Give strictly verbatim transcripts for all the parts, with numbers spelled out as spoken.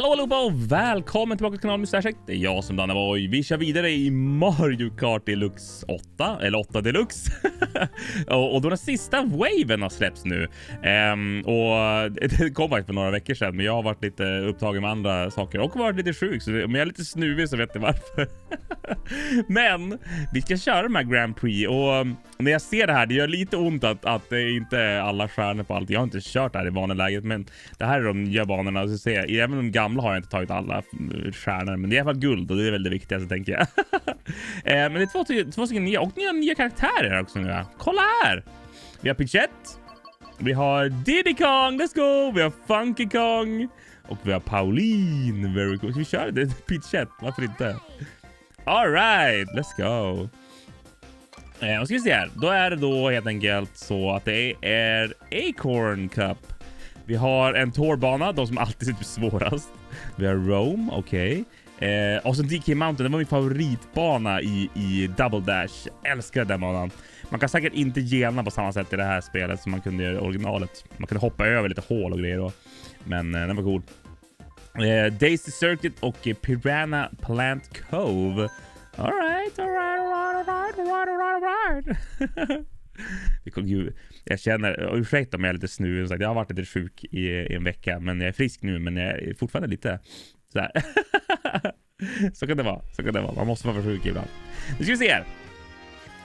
Hallå allihopa och välkommen tillbaka till kanalen Mustache. Det är jag som Danneboy. Vi kör vidare i Mario Kart Deluxe åtta, eller åtta Deluxe. och, och då den sista waven har släppts nu. Um, och det kom faktiskt för några veckor sedan, men jag har varit lite upptagen med andra saker och varit lite sjuk. Så, men jag är lite snuvig så vet jag varför. men vi ska köra de här Grand Prix. Och när jag ser det här, det gör lite ont att, att det inte är alla stjärnor på allt. Jag har inte kört det här i baneläget, men det här är de nya banorna. Så ser jag, även de gamla har jag inte tagit alla stjärnor, men det är i alla fall guld och det är väl det viktigaste, tänker jag. eh, men det är två, två stycken nya och nya, nya karaktärer också nu. Kolla här! Vi har Peachette, vi har Diddy Kong, let's go! Vi har Funky Kong och vi har Pauline. Very cool. Ska vi köra det? Peachette, varför inte? Alright, let's go! Eh, och ska vi se här, då är det då helt enkelt så att det är Acorn Cup. Vi har en tårbana, de som alltid är svårast. Vi har Rome, okej. Okay. Eh, och så D K Mountain, det var min favoritbana i, i Double Dash. Jag älskar den banan. Man kan säkert inte gena på samma sätt i det här spelet som man kunde göra i originalet. Man kunde hoppa över lite hål och grejer då. Men eh, den var cool. Eh, Daisy Circuit och eh, Piranha Plant Cove. Alright, alright, alright, alright, alright, alright, alright. Jag känner, ursäkta om jag är lite snuvig. Jag har varit lite sjuk i, i en vecka, men jag är frisk nu, men jag är fortfarande lite så här. så kan det vara, så kan det vara. Man måste vara sjuk ibland. Nu ska vi se här.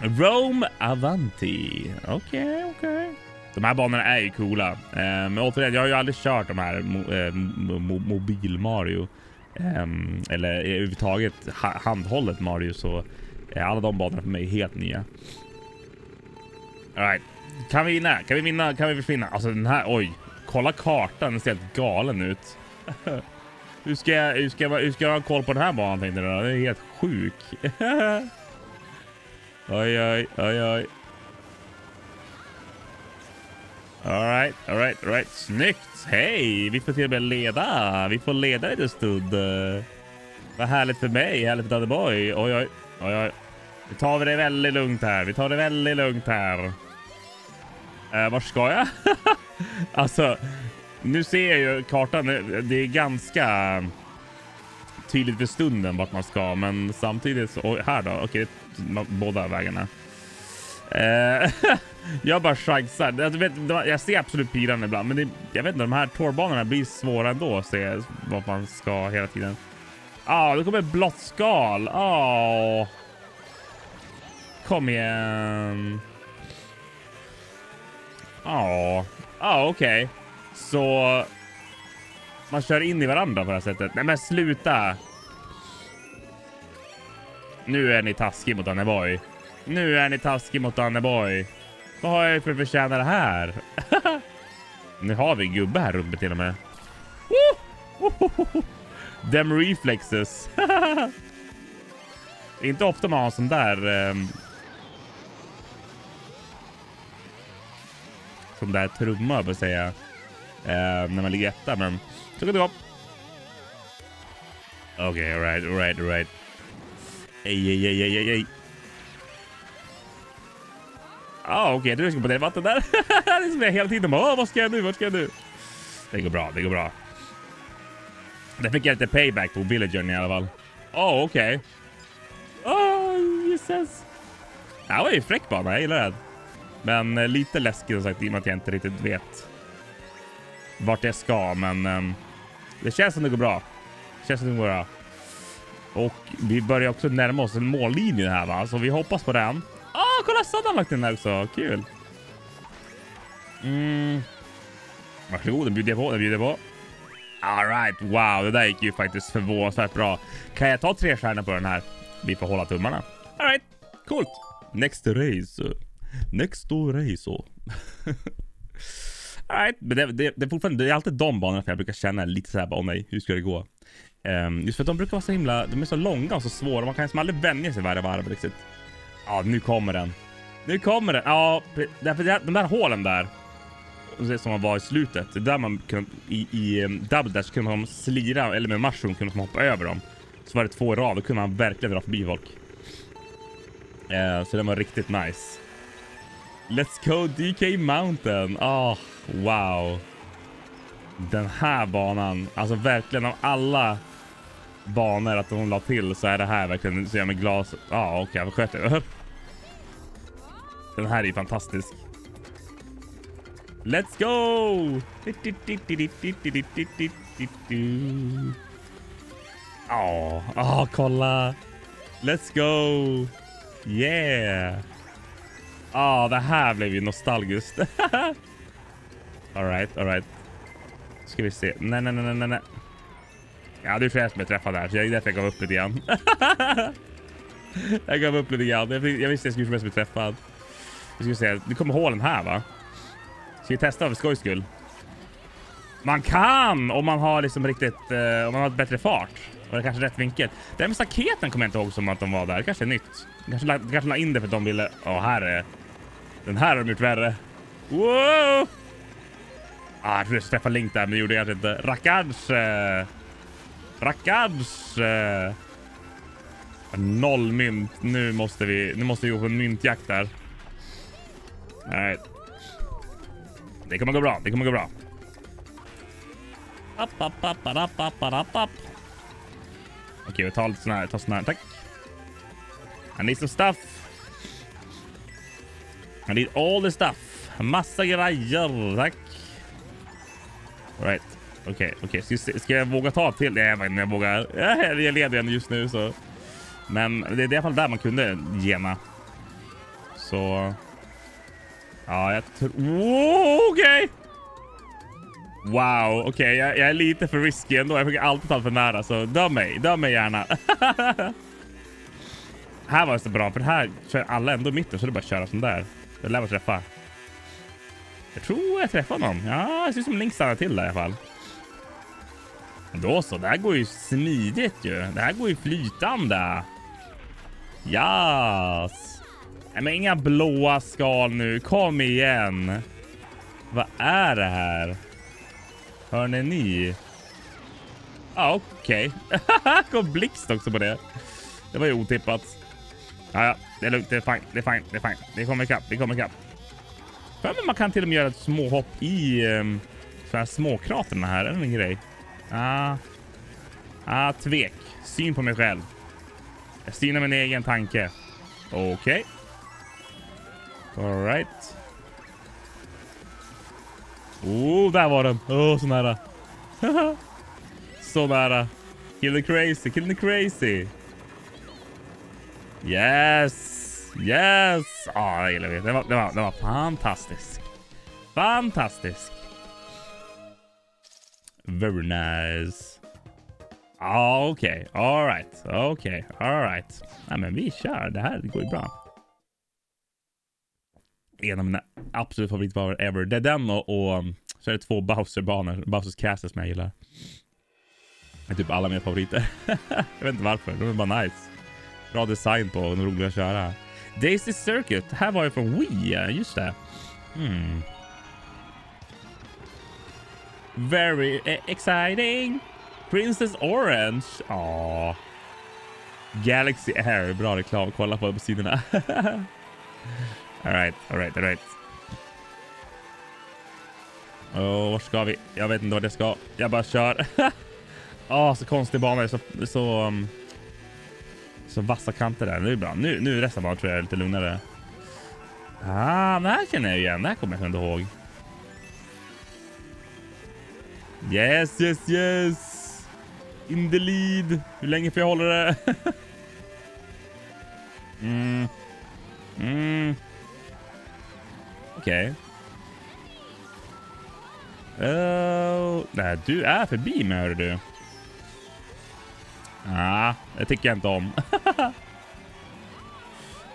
Rome Avanti. Okej, okay, okej. Okay. De här banorna är ju coola. Men återigen, jag har ju aldrig kört de här mo mo mobil Mario. Eller överhuvudtaget handhållet Mario, så alla de banorna för mig är helt nya. All right. Kan vi vinna? Kan vi vinna? Kan vi försvinna? Alltså den här, oj. Kolla kartan, den ser helt galen ut. hur, ska jag, hur, ska jag, hur ska jag ha koll på den här banan, tänkte jag. Den är helt sjuk. oj, oj, oj, oj. Alright, alright, alright. Snyggt! Hej! Vi får till och med leda. Vi får leda lite stund. Vad härligt för mig. Härligt för Danneboy. Oj, oj, oj, oj. Vi tar det väldigt lugnt här. Vi tar det väldigt lugnt här. Äh, var ska jag? alltså, nu ser jag ju kartan. Det är ganska tydligt för stunden vart man ska. Men samtidigt så... Oj, här då. Okej, båda vägarna. Äh, jag bara chansar. Jag, vet, jag ser absolut piran ibland. Men det, jag vet inte, de här torrbanorna blir svåra ändå. Att se vart man ska hela tiden. Ah, det kommer ett blått skal. Ah... Kom igen. Ja. Ja, okej. Så man kör in i varandra på det här sättet. Nej, men sluta. Nu är ni taskig mot Danneboy. Nu är ni taskig mot Danneboy. Vad har jag för att förtjäna det här? nu har vi en gubbe här uppe till och med. Dem reflexes. inte ofta man har en sån där... Um... som där trumma, jag vill säga. Eh, när man ligger etta, men... Så kan det gå. Okej, okay, alright, alright, alright. Ej, ej, ej, ej, ej. Ah, okej, okay, du ska på det vatten där. det är som jag hela tiden. Åh, oh, vad ska jag nu, vad ska jag nu? Det går bra, det går bra. Där fick jag lite payback på villagern i alla fall. Åh, oh, okej. Okay. Åh, oh, Jesus. Det här var ju fräck bana, jag gillar det. Men eh, lite läskigt som sagt, i och med att jag inte riktigt vet vart jag ska, men eh, det känns som det går bra. Det känns som det går bra. Och vi börjar också närma oss en mållinje här, va? Så vi hoppas på den. Åh, oh, kolla, så har lagt den här också. Kul. Mm. Varsågod, den bjuder jag på, den bjuder jag på. Alright, wow, det där gick ju faktiskt förvånansvärt bra. Kan jag ta tre stjärnor på den här? Vi får hålla tummarna. Alright, coolt. Next race. Next race. Alright, men det, det, det är fortfarande, det är alltid de banorna för jag brukar känna lite så här, åh oh, nej, hur ska det gå? Um, just för att de brukar vara så himla, de är så långa och så svåra, man kan liksom aldrig vänja sig varje varv riktigt. Ja, nu kommer den. Nu kommer den, ja, därför det, de där hålen där, som man var i slutet, det där man kunde, i, i um, Double Dash kunde man slira, eller med mushroom kunde man hoppa över dem. Så var det två rad, då kunde man verkligen dra förbi folk. Uh, så den var riktigt nice. Let's go D K Mountain. Ah, oh, wow. den här banan. Alltså verkligen av alla banor att hon la till så är det här verkligen så jag med glas. Ja, ah, okej, okay, vad sköter jag? Den här är ju fantastisk. Let's go! Ja, oh, oh, kolla. Let's go! Yeah! Ja, oh, det här blev ju nostalgiskt. Alright, alright. Ska vi se. Nej, nej, nej, nej, nej. Ja, det är flera som jag träffade här. Så jag, därför jag gav upp lite grann. Jag gav upp lite grann. Jag visste att jag skulle mest bli träffad. Vi ska se. Nu kommer hålen här, va? Ska vi testa för skojs skull? Man kan! Om man har liksom riktigt... Uh, om man har ett bättre fart. Och det är kanske rätt vinkel. Den med staketen kommer jag inte ihåg som att de var där. Kanske är nytt. Kanske la, kanske la in det för att de ville... Åh, här är... Den här är mycket värre. Wow! Ah, jag trodde jag träffade Link där, men gjorde jag inte. Rackars! Eh, rackars! Eh, noll mynt. Nu måste vi... Nu måste vi gå på en myntjakt där. Nej. Det kommer gå bra. Det kommer gå bra. App, app, app, app, app, app, app. Okej, vi tar lite sån här. Ta sån här. Tack. I need some stuff. I need all the stuff. Massa grejer. Tack. Alright. Okej, okay, okej. Okay. Ska, ska jag våga ta till? Nej, men jag vågar. Jag är ledig just nu, så. Men det är i alla fall där man kunde gena. Så. Ja, jag tror... Wow, okej! Okay. Wow, okej. Okay. Jag, jag är lite för risky ändå. Jag fick alltid ta för nära, så döm mig. Döm mig gärna. Här var det så bra, för här kör alla ändå i mitten, så det är bara att köra sån där. Det lär man träffa. Jag tror jag träffar någon. Ja, det ser ut som Link stannar till där i alla fall. Då så, det här går ju smidigt ju. Det här går ju flytande. Yes. Nej, men inga blåa skal nu. Kom igen. Vad är det här? Hör ni ni? Ja, okej. Okay. Kom blixt också på det. Det var ju otippat. Ja, ja. Det är lugnt. Det är fint. Det är fint. Det är fint. Det kommer ikapp. Det kommer ikapp. Ja, men man kan till och med göra ett småhopp i um, så här småkraterna här. Är det en grej? Ah. Ah, tvek. Syn på mig själv. Jag synar min egen tanke. Okej. Okay. All right. Oh, där var den. Åh, oh, så nära. Så nära. Kill the crazy. Kill the crazy. Yes. Yes! Ja, jag gillar det. Den var, den var, den var fantastisk. Fantastisk. Very nice. Ja, okej. Okay. All right. Okej. Okay. All right. Nej, men vi kör. Det här går ju bra. En av mina absolut favoritbanor ever. Det är den och, och så är det två Bowser-banor. Bowser's Castle som jag gillar. Det är typ alla mina favoriter. Jag vet inte varför. De är bara nice. Bra design på. De är roliga att köra. Daisy Circuit. Här var ju från Wii. Just det. Hmm. Very eh, exciting. Princess Orange. Aww. Galaxy Air. Bra reklam. Kolla på sidorna. Alright, alright, alright. Åh, oh, var ska vi? Jag vet inte vad det ska. Jag bara kör. Åh, oh, så konstig bana. Så... så um... Så vassa kanter där, nu är bra. Nu, nu resten bara tror jag är lite lugnare. Ah, men här känner jag igen. Det här kommer jag inte ihåg. Yes, yes, yes. In the lead. Hur länge får jag hålla det? mm. Mm. Okej. Okay. Uh, nej, du är förbi mig, hör du. Ja, ah, det tycker jag inte om.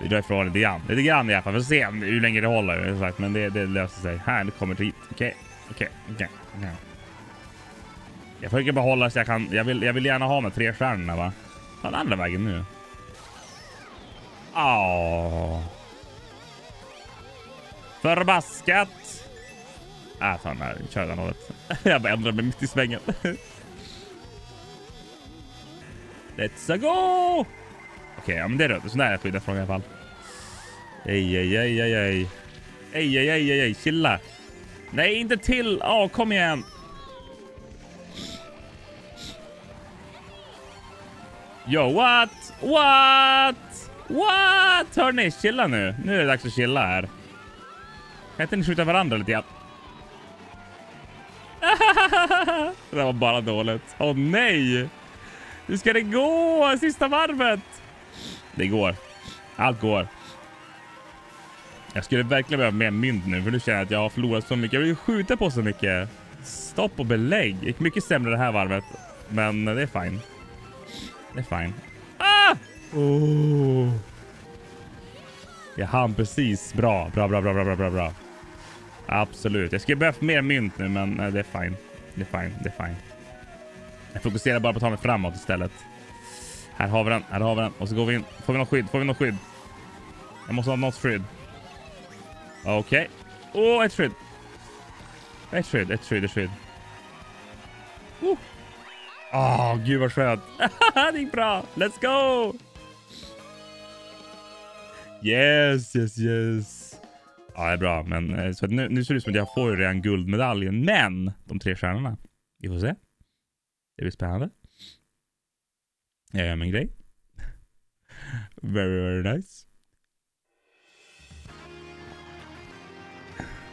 Vi drar ifrån lite grann. Lite grann i alla fall. För att se hur länge det håller. Sagt. Men det, det löser sig. Här, nu kommer det hit. Okej, okej, okej. Jag försöker behålla så jag kan... Jag vill, jag vill gärna ha med tre stjärnorna, va? Den andra vägen nu. Åh. Förbaskat. Ah, fan. Här, kör den hållet. Jag bara ändrar mig mitt i svängen. Let's go! Okej, okay, ja, men det är röd. Så där är jag skyddad från i alla fall. Ej, ej, ej, ej, ej. Ej, ej, ej, ej, ej. Chilla. Nej, inte till. Åh, oh, kom igen. Yo, what? What? What? Hörni, chilla nu. Nu är det dags att chilla här. Kan inte ni skjuta varandra lite grann? Det där var bara dåligt. Åh nej! Hur ska det gå? Sista varvet! Det går. Allt går. Jag skulle verkligen behöva mer mynt nu. För nu känner jag att jag har förlorat så mycket. Jag vill ju skjuta på så mycket. Stopp och belägg. Det gick mycket sämre det här varvet. Men det är fine. Det är fine. Ah! Oh. Jag hann precis. Bra, bra, bra, bra, bra, bra, bra. Absolut. Jag skulle behöva mer mynt nu. Men det är fine. Det är fine, det är fine. Jag fokuserar bara på att ta mig framåt istället. Här har vi den, här har vi den. Och så går vi in. Får vi något skydd? Får vi något skydd? Jag måste ha något skydd. Okej. Okay. Åh, oh, ett skydd. Ett skydd, ett skydd, ett skydd. Åh, oh. Oh, gud vad skönt. Det gick bra. Let's go! Yes, yes, yes. Ja, det är bra. Men så nu, nu ser det ut som att jag får ju redan guldmedaljen. Men de tre stjärnorna. Vi får se. Det blir spännande. Jag gör min grej. Very, very nice.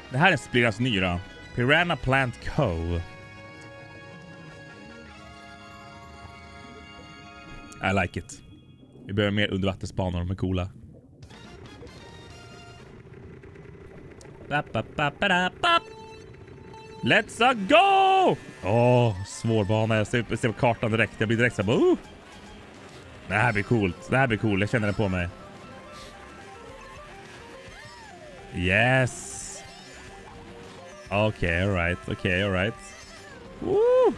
Det här är Spliras nyra. Piranha Plant Cove. I like it. Vi behöver mer undervattensbanor, de är coola. Let's a go! Åh, oh, svår bana. Jag ser, ser på kartan direkt. Jag blir direkt så här. Oh! Det här blir coolt. Det här blir coolt. Jag känner det på mig. Yes! Okej, okay, alright, okej, okay, alright. Woo!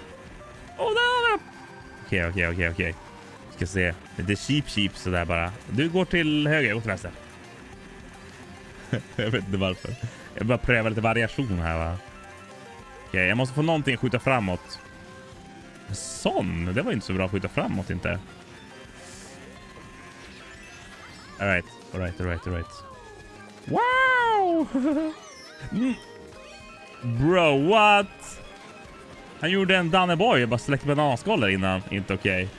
Åh, där var det! Okej, okay, okej, okay, okej, okay, okej. Okay. Ska se. Det är cheap, cheap sådär bara. Du går till höger, jag går till vänster. Jag vet inte varför. Jag vill bara pröva lite variation här, va? Okej, okay, jag måste få någonting att skjuta framåt. Sån! Det var inte så bra att skjuta framåt, inte. Alright, alright, alright, alright. Wow! Mm. Bro, what? Han gjorde en Danneboy och bara släckte bananskålar innan. Inte okej. Okay.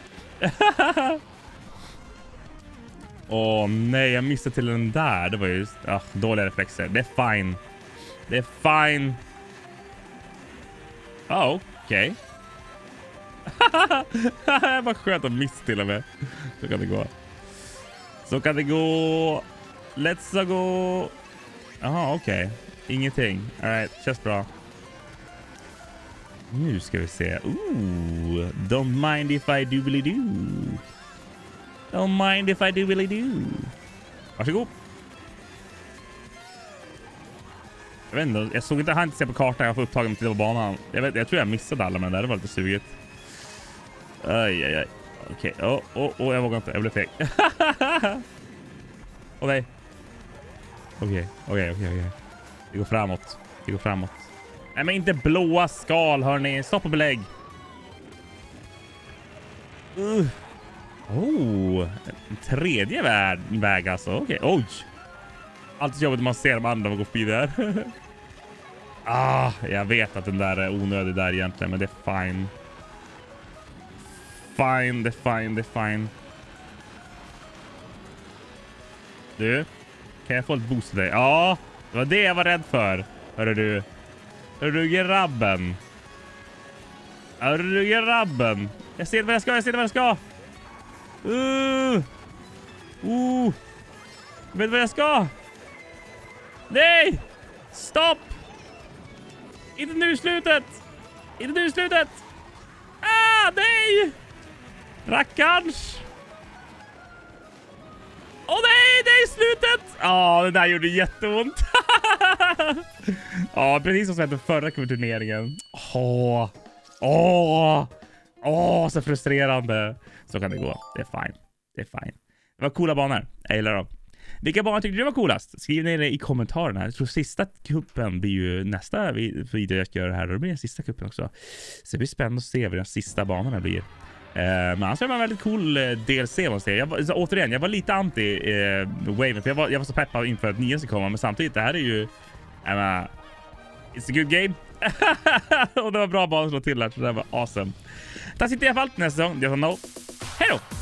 Åh oh, nej, jag missade till den där. Det var just ah, dåliga reflexer. Det är fine. Det är fine. Oh, okej. Okay. Jag bara skönt att miss till och med. Så kan det gå. Så kan det gå. Let's go. Jaha, okej. Okay. Ingenting. Alright, känns bra. Nu ska vi se. Ooh, don't mind if I do really do. Don't mind if I do really do. Varsågod. Jag vet inte, jag såg inte han inte se på kartan. Jag får upptagen till banan. Jag, vet, jag tror jag missade alla, men det var lite suget. Aj, aj, aj. Okej, okay. oh, oh, oh, jag vågar inte. Jag blev feg. Åh nej. Okej, okej, okej, okej. Det går framåt. Det går framåt. Nej, men inte blåa skal, hörni. Stopp och belägg. Uh. Oh. En tredje värld, väg, alltså. Okej. Okay. Oj. Alltid jobbigt man ser de andra och går förbi där. Ah, jag vet att den där är onödig där egentligen, men det är fine. Fine, det är fine, det är fine. Du? Kan jag få ett boost till dig? Ja. Ah. Det var det jag var rädd för. Hörru du. Hörru du grabben. Hörru du grabben. Jag ser vad jag ska, jag ser vad jag ska. Uh. Uh. Jag vet vad jag ska. Nej. Stopp. Inte nu slutet. Inte nu slutet. Ah, nej. Rackarns. Åh oh, nej, det är slutet! Ja, oh, det där gjorde jätteont. Ja, oh, precis som jag hette förra turneringen. Åh, åh, åh, så frustrerande. Så kan det gå, det är fine, det är fine. Det var coola banor, jag gillar dem. Vilka banor tyckte du var coolast? Skriv ner det i kommentarerna. Jag tror sista kuppen blir ju nästa video jag ska göra här. Det blir den sista kuppen också. Så det blir spännande att se vad den sista banorna blir. Uh, men annars var det en väldigt cool uh, D L C man ser. Jag var, så, återigen, jag var lite anti uh, Waven, för jag var, jag var så peppad inför att nian ska komma. Men samtidigt, det här är ju uh, it's a good game. Och det var bra bara att slå till här, så det här var awesome. Tack så mycket i alla fall, nästa säsong. Jag sa no. Hej då!